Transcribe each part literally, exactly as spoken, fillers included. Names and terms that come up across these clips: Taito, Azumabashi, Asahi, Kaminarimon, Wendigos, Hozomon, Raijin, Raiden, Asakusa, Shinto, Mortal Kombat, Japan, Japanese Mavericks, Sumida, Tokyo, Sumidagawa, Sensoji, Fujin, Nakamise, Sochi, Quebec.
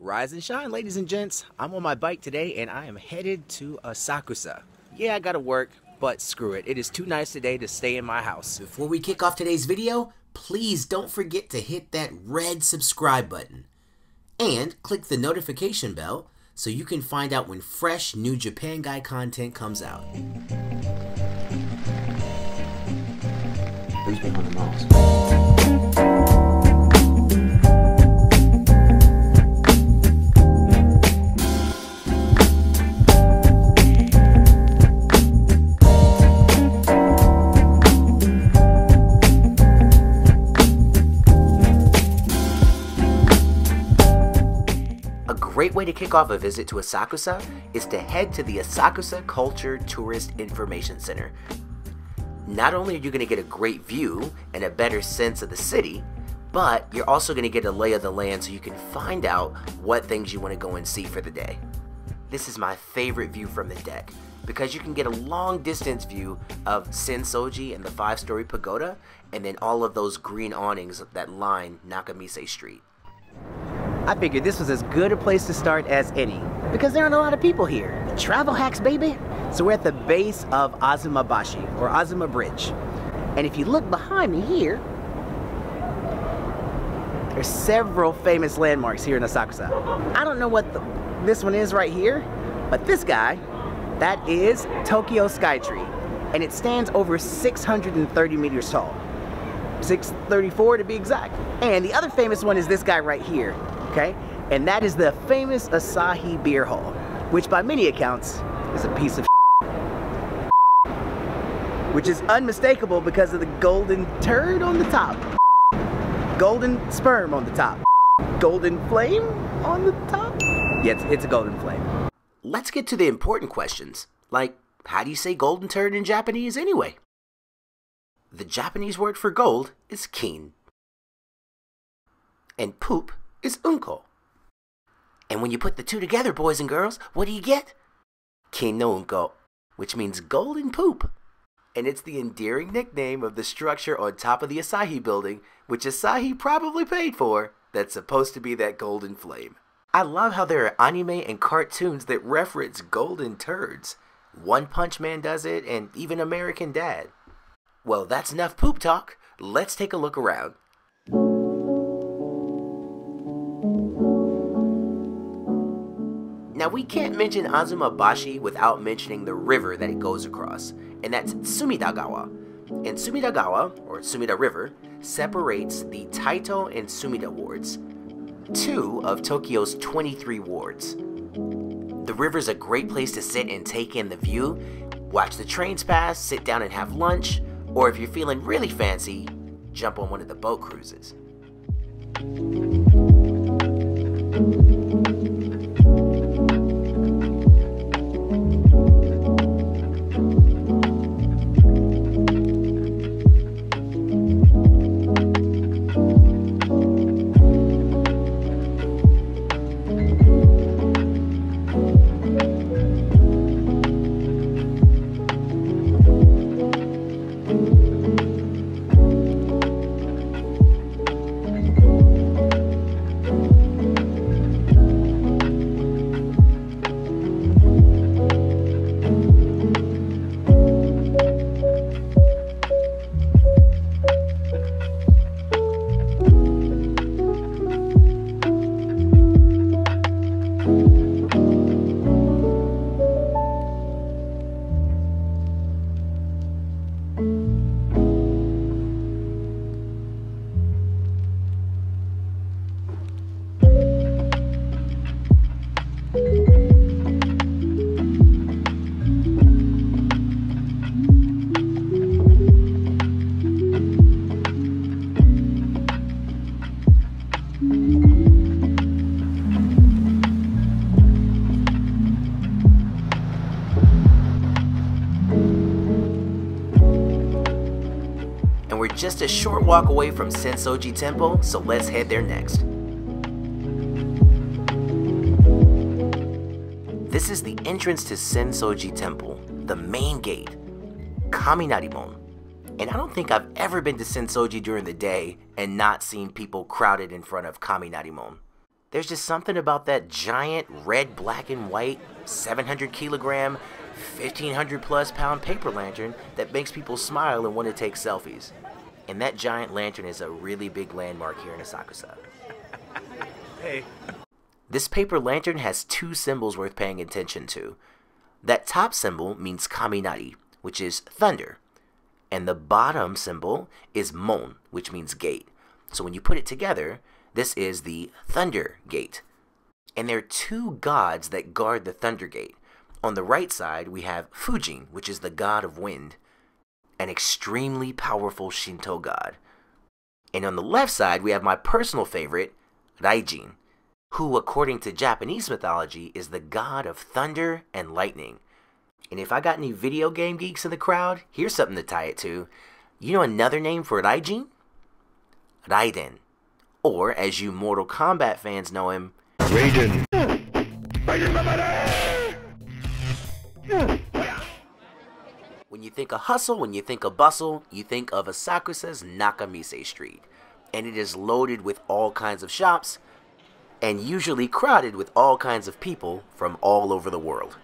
Rise and shine, ladies and gents. I'm on my bike today and I am headed to Asakusa. Yeah, I gotta work, but screw it. It is too nice today to stay in my house. Before we kick off today's video, please don't forget to hit that red subscribe button and click the notification bell so you can find out when fresh new Japan Guy content comes out. Who's behind the mask? Great way to kick off a visit to Asakusa is to head to the Asakusa Culture Tourist Information Center. Not only are you going to get a great view and a better sense of the city, but you're also going to get a lay of the land so you can find out what things you want to go and see for the day. This is my favorite view from the deck because you can get a long distance view of Sensoji and the five-story pagoda and then all of those green awnings that line Nakamise Street. I figured this was as good a place to start as any because there aren't a lot of people here. Travel hacks, baby. So we're at the base of Azumabashi, or Azuma Bridge. And if you look behind me here, there's several famous landmarks here in Asakusa. I don't know what the, this one is right here, but this guy, that is Tokyo Skytree. And it stands over six hundred thirty meters tall. six thirty-four to be exact. And the other famous one is this guy right here. Okay, and that is the famous Asahi Beer Hall, which by many accounts is a piece of shit, which is unmistakable because of the golden turd on the top, golden sperm on the top, golden flame on the top. Yes, it's a golden flame. Let's get to the important questions, like how do you say golden turd in Japanese anyway? The Japanese word for gold is kin, and poop is unko. And when you put the two together, boys and girls, what do you get? Kin no unko, which means golden poop. And it's the endearing nickname of the structure on top of the Asahi building, which Asahi probably paid for, that's supposed to be that golden flame. I love how there are anime and cartoons that reference golden turds. One Punch Man does it, and even American Dad. Well, that's enough poop talk. Let's take a look around. Now, we can't mention Azumabashi without mentioning the river that it goes across, and that's Sumidagawa. And Sumidagawa, or Sumida River, separates the Taito and Sumida wards, two of Tokyo's twenty-three wards. The river's a great place to sit and take in the view, watch the trains pass, sit down and have lunch, or if you're feeling really fancy, jump on one of the boat cruises. Just a short walk away from Sensoji Temple, so let's head there next. This is the entrance to Sensoji Temple, the main gate, Kaminarimon. And I don't think I've ever been to Sensoji during the day and not seen people crowded in front of Kaminarimon. There's just something about that giant red, black, and white, seven hundred kilogram, fifteen hundred plus pound paper lantern that makes people smile and want to take selfies. And that giant lantern is a really big landmark here in Asakusa. Hey. This paper lantern has two symbols worth paying attention to. That top symbol means kaminari, which is thunder. And the bottom symbol is mon, which means gate. So when you put it together, this is the thunder gate. And there are two gods that guard the thunder gate. On the right side, we have Fujin, which is the god of wind, an extremely powerful Shinto god. And on the left side, we have my personal favorite, Raijin, who, according to Japanese mythology, is the god of thunder and lightning. And if I got any video game geeks in the crowd, here's something to tie it to. You know another name for Raijin? Raiden. Or, as you Mortal Kombat fans know him, Raiden. When you think of hustle, when you think of bustle, you think of Asakusa's Nakamise Street. And it is loaded with all kinds of shops, and usually crowded with all kinds of people from all over the world.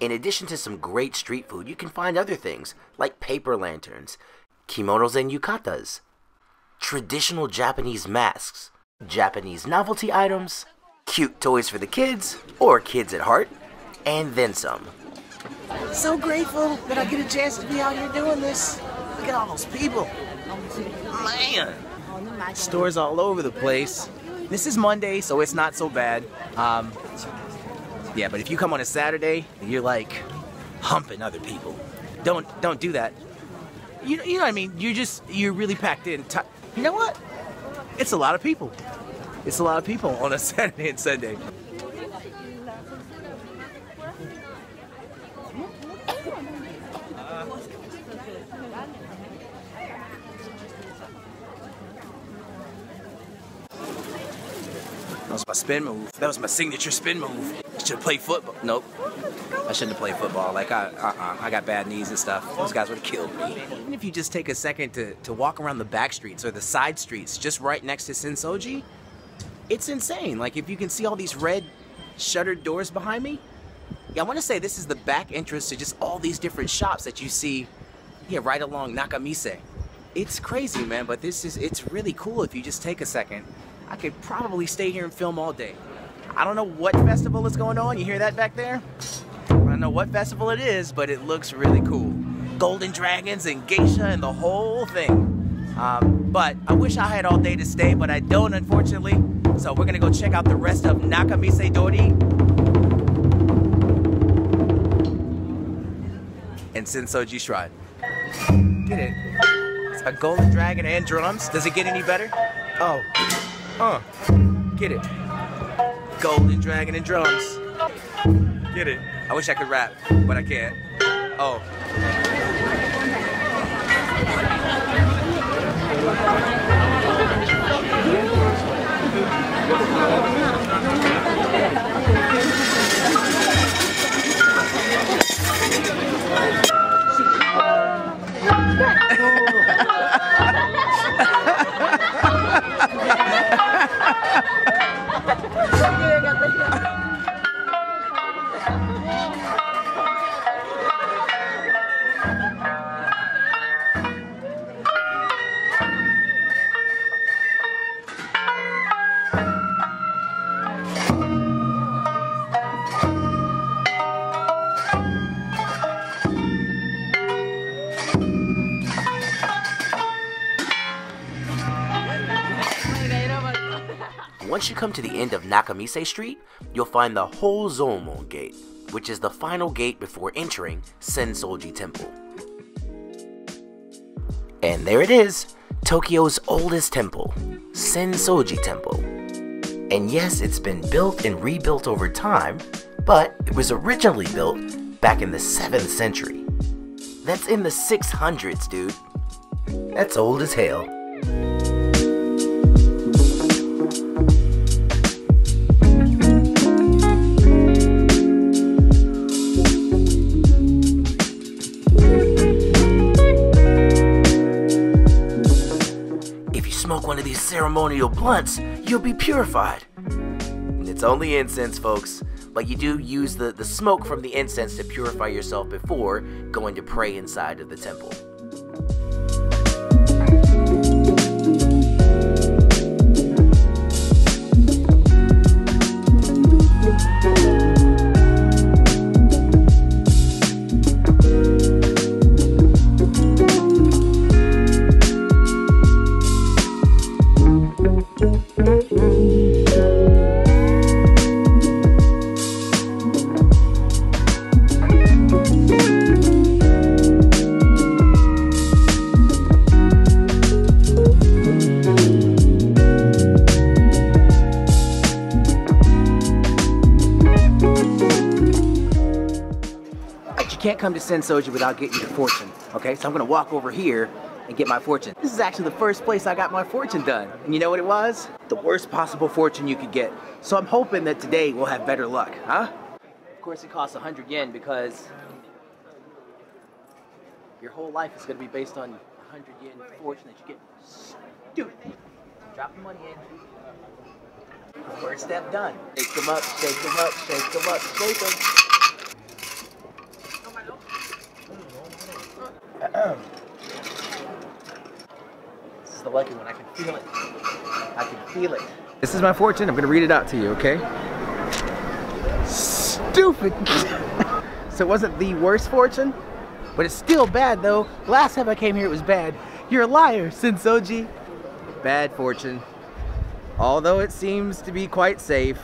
In addition to some great street food, you can find other things like paper lanterns, kimonos and yukatas, traditional Japanese masks, Japanese novelty items, cute toys for the kids, or kids at heart, and then some. So grateful that I get a chance to be out here doing this. Look at all those people. Man! Stores all over the place. This is Monday, so it's not so bad. Um, yeah, but if you come on a Saturday, you're like humping other people. Don't don't do that. You, you know what I mean? You're just, you're really packed in. You know what? It's a lot of people. It's a lot of people on a Saturday and Sunday. That was my spin move. That was my signature spin move. I should have played football. Nope. I shouldn't have played football. Like, I, uh-uh. I got bad knees and stuff. Those guys would have killed me. Even if you just take a second to, to walk around the back streets or the side streets just right next to Sensoji, it's insane. Like, if you can see all these red shuttered doors behind me, yeah, I want to say this is the back entrance to just all these different shops that you see, yeah, right along Nakamise. It's crazy, man, but this is, it's really cool if you just take a second. I could probably stay here and film all day. I don't know what festival is going on. You hear that back there? I don't know what festival it is, but it looks really cool. Golden dragons and geisha and the whole thing. Um, but I wish I had all day to stay, but I don't, unfortunately. So we're gonna go check out the rest of Nakamise Dori and Sensoji Shrine. Get it? It's a golden dragon and drums. Does it get any better? Oh. Uh, get it. Golden dragon and drums. Get it. I wish I could rap, but I can't. Oh. Once you come to the end of Nakamise Street, you'll find the Hozomon Gate, which is the final gate before entering Sensoji Temple. And there it is, Tokyo's oldest temple, Sensoji Temple. And yes, it's been built and rebuilt over time, but it was originally built back in the seventh century. That's in the six hundreds, dude. That's old as hell. Ceremonial blunts, you'll be purified. It's only incense, folks. But you do use the, the smoke from the incense to purify yourself before going to pray inside of the temple. Can't come to Sensoji without getting your fortune, okay? So I'm gonna walk over here and get my fortune. This is actually the first place I got my fortune done. And you know what it was? The worst possible fortune you could get. So I'm hoping that today we'll have better luck, huh? Of course it costs one hundred yen because your whole life is gonna be based on one hundred yen fortune that you get. Stupid. Drop the money in. First step done. Shake them up, shake them up, shake them up, shake them. This is the lucky one. I can feel it. I can feel it. This is my fortune. I'm going to read it out to you, okay? Stupid! So it wasn't the worst fortune, but it's still bad, though. Last time I came here, it was bad. You're a liar, Sensoji. Bad fortune. Although it seems to be quite safe,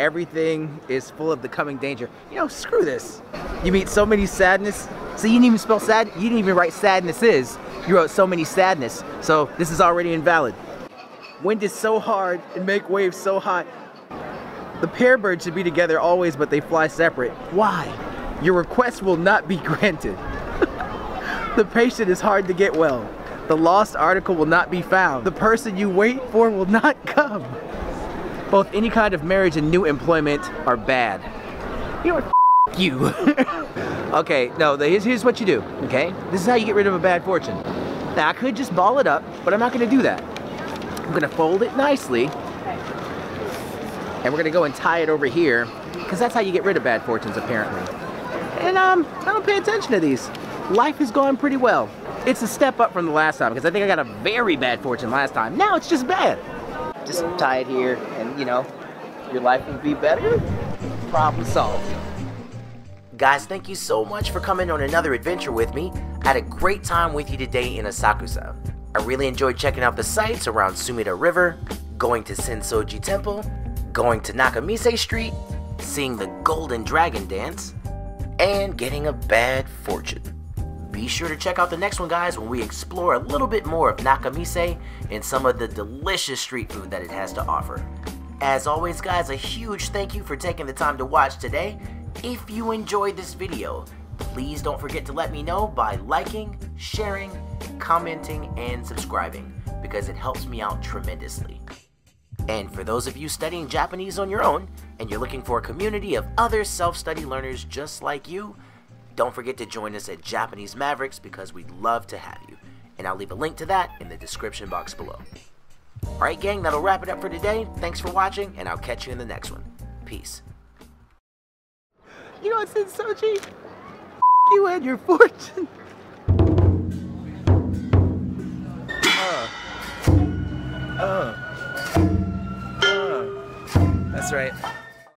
everything is full of the coming danger. You know, screw this. You meet so many sadness. So you didn't even spell sad, you didn't even write sadness is. You wrote so many sadness. So this is already invalid. Wind is so hard and make waves so hot. The pair birds should be together always, but they fly separate. Why? Your request will not be granted. The patient is hard to get well. The lost article will not be found. The person you wait for will not come. Both any kind of marriage and new employment are bad. You know what? F you. Okay, no, the, here's, here's what you do, okay? This is how you get rid of a bad fortune. Now, I could just ball it up, but I'm not gonna do that. I'm gonna fold it nicely, and we're gonna go and tie it over here, because that's how you get rid of bad fortunes, apparently. And um, I don't pay attention to these. Life has gone pretty well. It's a step up from the last time, because I think I got a very bad fortune last time. Now it's just bad. Just tie it here, and you know, your life will be better. Problem solved. Guys, thank you so much for coming on another adventure with me. I had a great time with you today in Asakusa. I really enjoyed checking out the sights around Sumida River, going to Sensoji Temple, going to Nakamise Street, seeing the Golden Dragon Dance, and getting a bad fortune. Be sure to check out the next one, guys, when we explore a little bit more of Nakamise and some of the delicious street food that it has to offer. As always, guys, a huge thank you for taking the time to watch today. If you enjoyed this video, please don't forget to let me know by liking, sharing, commenting, and subscribing, because it helps me out tremendously. And for those of you studying Japanese on your own, and you're looking for a community of other self-study learners just like you, don't forget to join us at Japanese Mavericks, because we'd love to have you. And I'll leave a link to that in the description box below. Alright gang, that'll wrap it up for today. Thanks for watching, and I'll catch you in the next one. Peace. You know what's in Sochi? F you and your fortune. Uh. Uh. Uh. That's right.